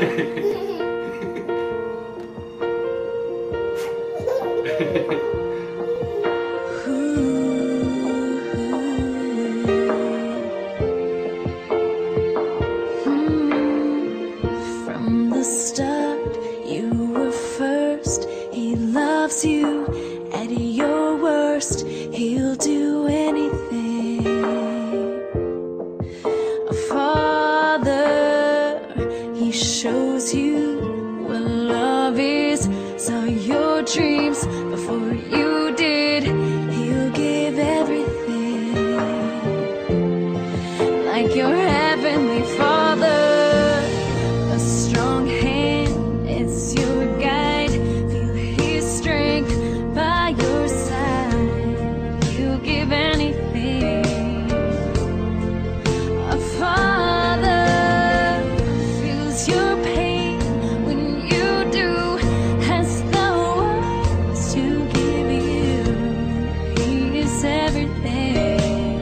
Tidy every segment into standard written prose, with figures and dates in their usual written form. From the start, you were first. He loves you at your worst. He'll do anything. A father, he shows you what love is. Saw your dreams before you did. He'll give everything, like your heavenly Father. A strong hand is your guide. Feel his strength by your side. He'll give anything. A father feels your pain when you do. Has the words to give you. He is everything,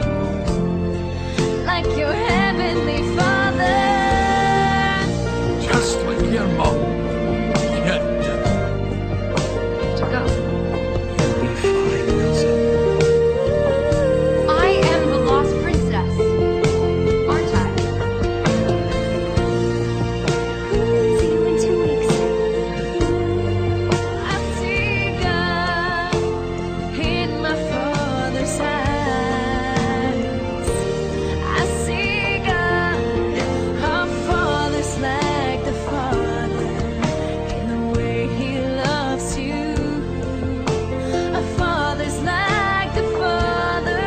like your heavenly Father. Just like your mom. Yet. Let's go. You'll be fine, Elsa. I am the lost princess, aren't I? See you in 2 weeks. I see God in my Father's eyes. I see God, our Father's like the Father, in the way He loves you. A Father's like the Father,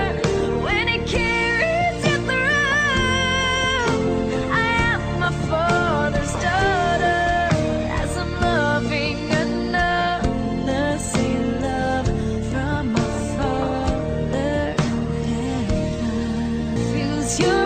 when He carries you through. I am my Father's daughter, as I'm loving another. See love from my Father in heaven. Feels your